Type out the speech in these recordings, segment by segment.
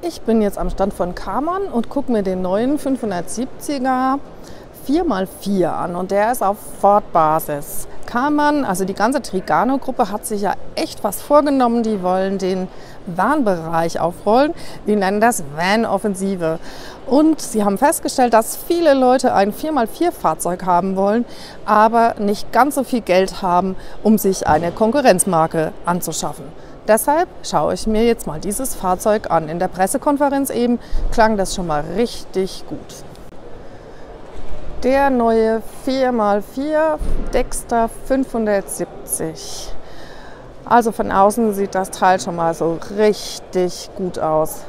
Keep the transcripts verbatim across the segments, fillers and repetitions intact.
Ich bin jetzt am Stand von Karmann und gucke mir den neuen fünfhundertsiebziger vier mal vier an und der ist auf Ford-Basis. Karmann, also die ganze Trigano-Gruppe, hat sich ja echt was vorgenommen. Die wollen den Van-Bereich aufrollen. Die nennen das Van-Offensive. Und sie haben festgestellt, dass viele Leute ein vier mal vier Fahrzeug haben wollen, aber nicht ganz so viel Geld haben, um sich eine Konkurrenzmarke anzuschaffen. Deshalb schaue ich mir jetzt mal dieses Fahrzeug an. In der Pressekonferenz eben klang das schon mal richtig gut. Der neue vier mal vier Dexter fünfhundertsiebzig. Also von außen sieht das Teil schon mal so richtig gut aus.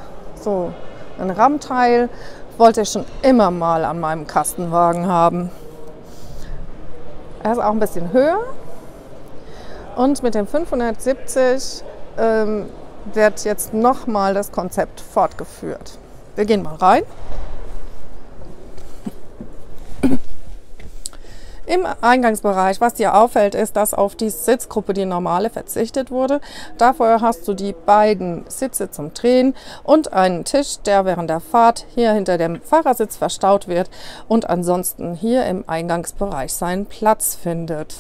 So ein Rammteil wollte ich schon immer mal an meinem Kastenwagen haben. Er ist auch ein bisschen höher und mit dem fünfhundertsiebzig Ähm, wird jetzt nochmal das Konzept fortgeführt. Wir gehen mal rein. Im Eingangsbereich, was dir auffällt, ist, dass auf die Sitzgruppe, die normale, verzichtet wurde. Dafür hast du die beiden Sitze zum Drehen und einen Tisch, der während der Fahrt hier hinter dem Fahrersitz verstaut wird und ansonsten hier im Eingangsbereich seinen Platz findet.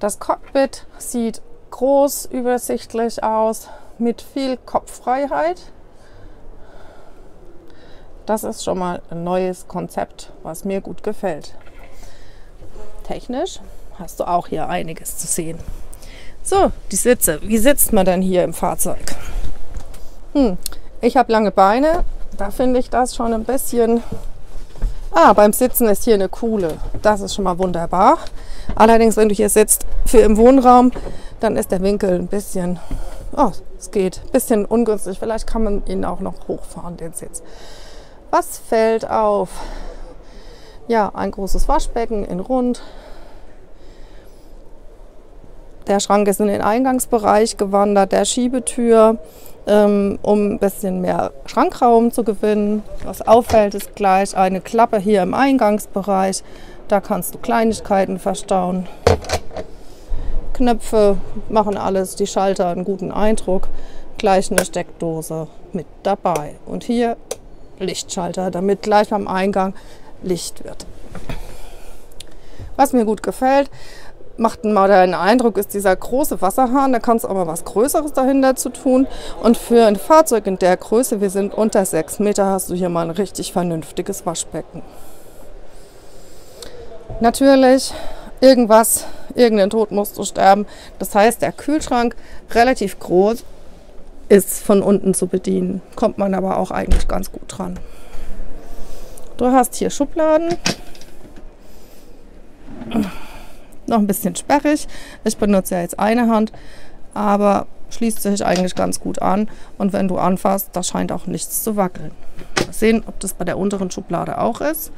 Das Cockpit sieht groß, übersichtlich aus, mit viel Kopffreiheit. Das ist schon mal ein neues Konzept, was mir gut gefällt. Technisch hast du auch hier einiges zu sehen. So, die Sitze. Wie sitzt man denn hier im Fahrzeug? Hm, ich habe lange Beine, da finde ich das schon ein bisschen... Ah, beim Sitzen ist hier eine Kuhle. Das ist schon mal wunderbar. Allerdings, wenn du hier sitzt für im Wohnraum, dann ist der Winkel ein bisschen, oh, es geht, ein bisschen ungünstig. Vielleicht kann man ihn auch noch hochfahren, den Sitz. Was fällt auf? Ja, ein großes Waschbecken in Rund. Der Schrank ist in den Eingangsbereich gewandert, der Schiebetür, ähm, um ein bisschen mehr Schrankraum zu gewinnen. Was auffällt, ist gleich eine Klappe hier im Eingangsbereich. Da kannst du Kleinigkeiten verstauen. Knöpfe machen alles, die Schalter einen guten Eindruck. Gleich eine Steckdose mit dabei. Und hier Lichtschalter, damit gleich am Eingang Licht wird. Was mir gut gefällt, macht mal den Eindruck, ist dieser große Wasserhahn. Da kannst du auch mal was Größeres dahinter zu tun. Und für ein Fahrzeug in der Größe, wir sind unter sechs Meter, hast du hier mal ein richtig vernünftiges Waschbecken. Natürlich, irgendwas, irgendein Tod musst du sterben. Das heißt, der Kühlschrank, relativ groß, ist von unten zu bedienen. Kommt man aber auch eigentlich ganz gut dran. Du hast hier Schubladen. Noch ein bisschen sperrig. Ich benutze ja jetzt eine Hand, aber schließt sich eigentlich ganz gut an. Und wenn du anfasst, da scheint auch nichts zu wackeln. Mal sehen, ob das bei der unteren Schublade auch ist.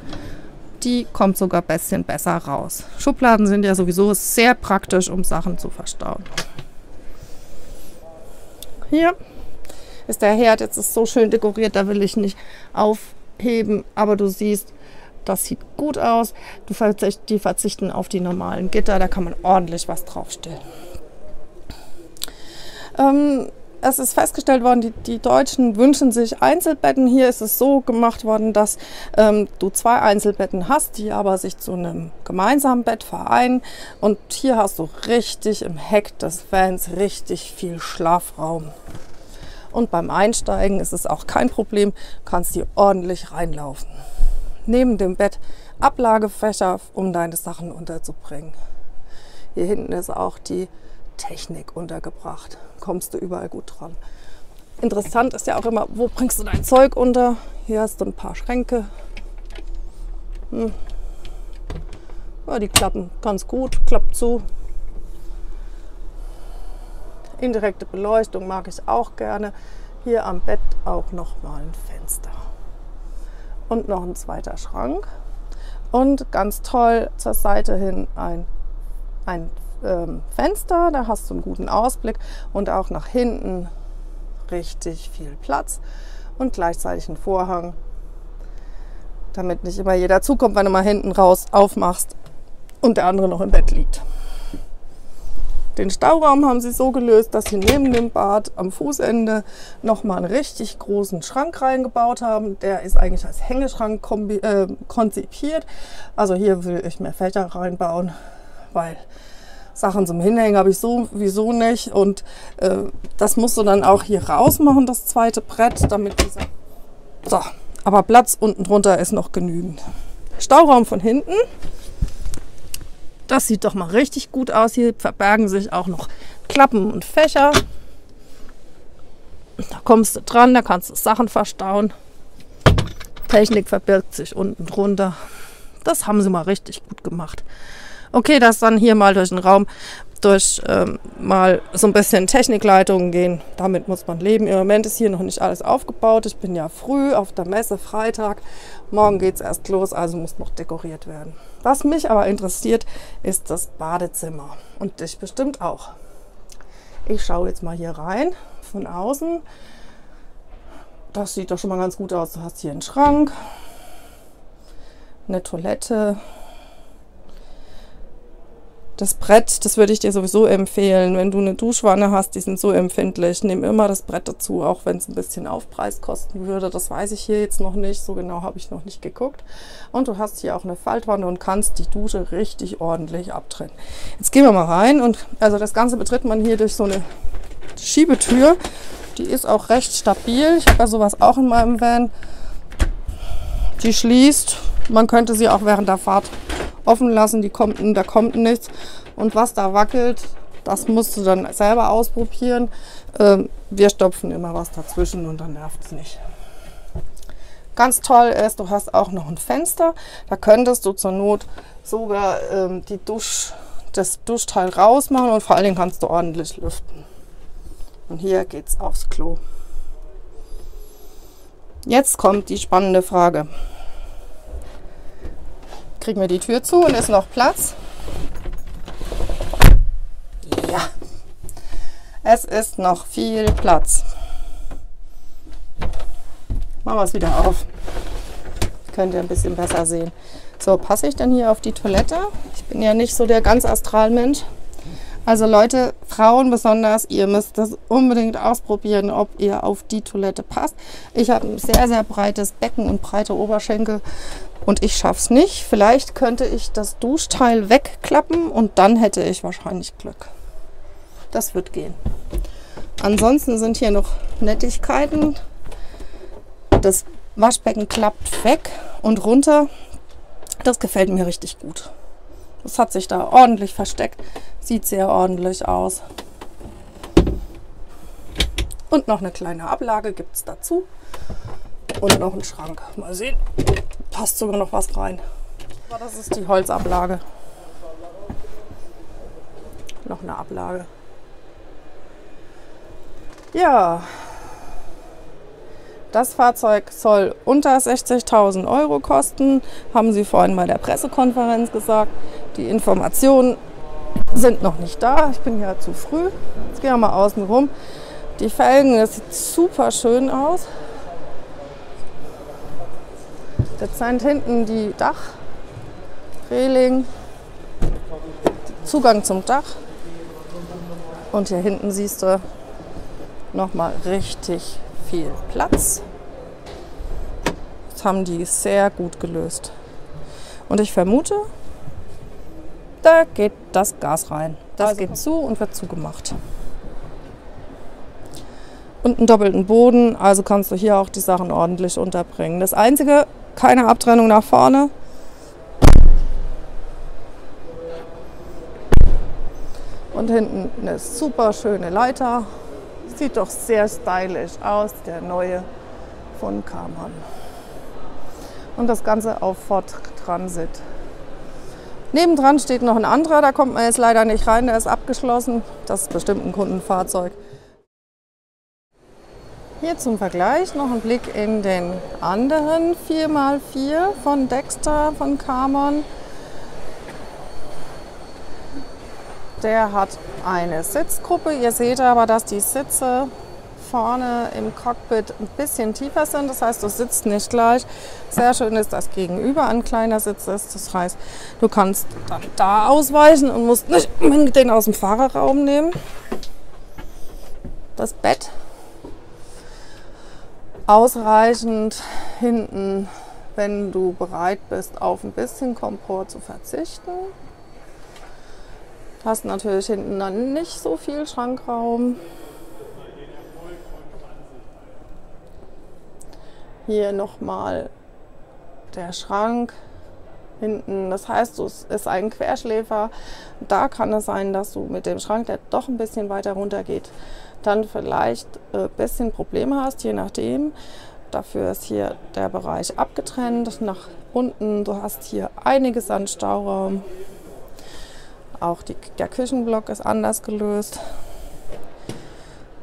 Die kommt sogar ein bisschen besser raus. Schubladen sind ja sowieso sehr praktisch, um Sachen zu verstauen. Hier ist der Herd. Jetzt ist so schön dekoriert, da will ich nicht aufheben, aber du siehst, das sieht gut aus. Du verzicht, die verzichten auf die normalen Gitter, da kann man ordentlich was draufstellen. Ähm, es ist festgestellt worden, die, die Deutschen wünschen sich Einzelbetten. Hier ist es so gemacht worden, dass ähm, du zwei Einzelbetten hast, die aber sich zu einem gemeinsamen Bett vereinen. Und hier hast du richtig im Heck des Vans richtig viel Schlafraum. Und beim Einsteigen ist es auch kein Problem, kannst hier ordentlich reinlaufen. Neben dem Bett Ablagefächer, um deine Sachen unterzubringen. Hier hinten ist auch die Technik untergebracht. Kommst du überall gut dran. Interessant ist ja auch immer, wo bringst du dein Zeug unter? Hier hast du ein paar Schränke. Hm. Ja, die klappen ganz gut, klappt zu. Indirekte Beleuchtung mag ich auch gerne. Hier am Bett auch nochmal ein Fenster. Und noch ein zweiter Schrank und ganz toll zur Seite hin ein, ein ähm, Fenster, da hast du einen guten Ausblick und auch nach hinten richtig viel Platz und gleichzeitig ein Vorhang, damit nicht immer jeder zukommt, wenn du mal hinten raus aufmachst und der andere noch im Bett liegt. Den Stauraum haben sie so gelöst, dass sie neben dem Bad am Fußende nochmal einen richtig großen Schrank reingebaut haben. Der ist eigentlich als Hängeschrank kombi- äh, konzipiert. Also hier will ich mehr Fächer reinbauen, weil Sachen zum Hinhängen habe ich sowieso nicht. Und äh, das musst du dann auch hier raus machen, das zweite Brett, damit dieser... So, aber Platz unten drunter ist noch genügend. Stauraum von hinten. Das sieht doch mal richtig gut aus. Hier verbergen sich auch noch Klappen und Fächer. Da kommst du dran, da kannst du Sachen verstauen. Technik verbirgt sich unten drunter. Das haben sie mal richtig gut gemacht. Okay, dass dann hier mal durch den Raum, durch ähm, mal so ein bisschen Technikleitungen gehen. Damit muss man leben. Im Moment ist hier noch nicht alles aufgebaut. Ich bin ja früh auf der Messe, Freitag. Morgen geht es erst los, also muss noch dekoriert werden. Was mich aber interessiert, ist das Badezimmer. Und dich bestimmt auch. Ich schaue jetzt mal hier rein, von außen. Das sieht doch schon mal ganz gut aus. Du hast hier einen Schrank, eine Toilette. Das Brett, das würde ich dir sowieso empfehlen, wenn du eine Duschwanne hast, die sind so empfindlich, nimm immer das Brett dazu, auch wenn es ein bisschen Aufpreis kosten würde, das weiß ich hier jetzt noch nicht, so genau habe ich noch nicht geguckt. Und du hast hier auch eine Faltwanne und kannst die Dusche richtig ordentlich abtrennen. Jetzt gehen wir mal rein und also das Ganze betritt man hier durch so eine Schiebetür, die ist auch recht stabil, ich habe ja sowas auch in meinem Van, die schließt, man könnte sie auch während der Fahrt offen lassen, die kommt, da kommt nichts. Und was da wackelt, das musst du dann selber ausprobieren. Ähm, wir stopfen immer was dazwischen und dann nervt es nicht. Ganz toll ist, du hast auch noch ein Fenster. Da könntest du zur Not sogar ähm, die Dusch, das Duschteil rausmachen und vor allen Dingen kannst du ordentlich lüften. Und hier geht's aufs Klo. Jetzt kommt die spannende Frage. Kriegen wir die Tür zu und ist noch Platz. Ja, es ist noch viel Platz. Machen wir es wieder auf. Könnt ihr ein bisschen besser sehen. So, passe ich denn hier auf die Toilette? Ich bin ja nicht so der ganz Astralmensch. Also Leute, Frauen besonders, ihr müsst das unbedingt ausprobieren, ob ihr auf die Toilette passt. Ich habe ein sehr, sehr breites Becken und breite Oberschenkel und ich schaffe es nicht. Vielleicht könnte ich das Duschteil wegklappen und dann hätte ich wahrscheinlich Glück. Das wird gehen. Ansonsten sind hier noch Nettigkeiten. Das Waschbecken klappt weg und runter. Das gefällt mir richtig gut. Das hat sich da ordentlich versteckt. Sieht sehr ordentlich aus. Und noch eine kleine Ablage gibt es dazu. Und noch einen Schrank. Mal sehen, passt sogar noch was rein. Aber das ist die Holzablage. Noch eine Ablage. Ja. Das Fahrzeug soll unter sechzigtausend Euro kosten, haben sie vorhin bei der Pressekonferenz gesagt. Die Informationen sind noch nicht da, ich bin ja zu früh. Jetzt gehen wir mal außen rum. Die Felgen, das sieht super schön aus. Jetzt sind hinten die Dachreling, Zugang zum Dach. Und hier hinten siehst du nochmal richtig viel Platz. Das haben die sehr gut gelöst. Und ich vermute, da geht das Gas rein. Das also geht zu und wird zugemacht. Und einen doppelten Boden, also kannst du hier auch die Sachen ordentlich unterbringen. Das Einzige, keine Abtrennung nach vorne. Und hinten eine super schöne Leiter. Sieht doch sehr stylisch aus, der neue von Karmann. Und das Ganze auf Ford Transit. Nebendran steht noch ein anderer, da kommt man jetzt leider nicht rein, der ist abgeschlossen. Das ist bestimmt ein Kundenfahrzeug. Hier zum Vergleich noch ein Blick in den anderen vier mal vier von Dexter, von Karmann. Der hat eine Sitzgruppe. Ihr seht aber, dass die Sitze vorne im Cockpit ein bisschen tiefer sind. Das heißt, du sitzt nicht gleich. Sehr schön ist, dass gegenüber ein kleiner Sitz ist. Das heißt, du kannst dann da ausweichen und musst nicht den aus dem Fahrerraum nehmen. Das Bett ausreichend hinten, wenn du bereit bist, auf ein bisschen Komfort zu verzichten. Hast natürlich hinten dann nicht so viel Schrankraum. Hier nochmal der Schrank hinten. Das heißt, es ist ein Querschläfer. Da kann es sein, dass du mit dem Schrank, der doch ein bisschen weiter runter geht, dann vielleicht ein bisschen Probleme hast, je nachdem. Dafür ist hier der Bereich abgetrennt nach unten. Du hast hier einiges an Stauraum. Auch die, der Küchenblock ist anders gelöst.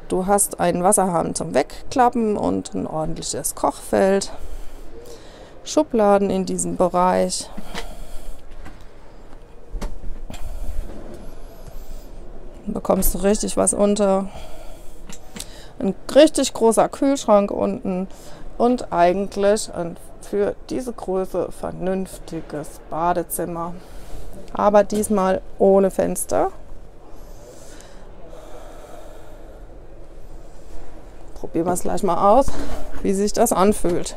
Du hast einen Wasserhahn zum Wegklappen und ein ordentliches Kochfeld. Schubladen in diesem Bereich. Dann bekommst du richtig was unter. Ein richtig großer Kühlschrank unten und eigentlich ein für diese Größe vernünftiges Badezimmer. Aber diesmal ohne Fenster. Probieren wir es gleich mal aus, wie sich das anfühlt.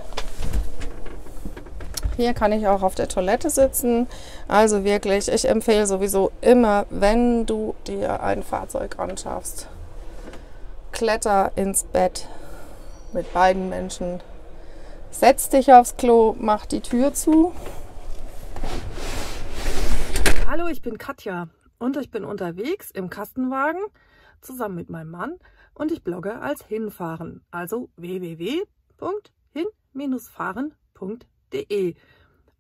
Hier kann ich auch auf der Toilette sitzen. Also wirklich, ich empfehle sowieso immer, wenn du dir ein Fahrzeug anschaffst, kletter ins Bett mit beiden Menschen. Setz dich aufs Klo, mach die Tür zu. Hallo, ich bin Katja und ich bin unterwegs im Kastenwagen zusammen mit meinem Mann und ich blogge als Hinfahren, also w w w punkt hin fahren punkt de.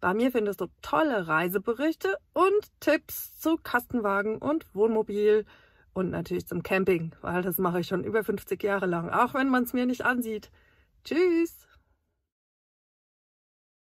Bei mir findest du tolle Reiseberichte und Tipps zu Kastenwagen und Wohnmobil und natürlich zum Camping, weil das mache ich schon über fünfzig Jahre lang, auch wenn man es mir nicht ansieht. Tschüss!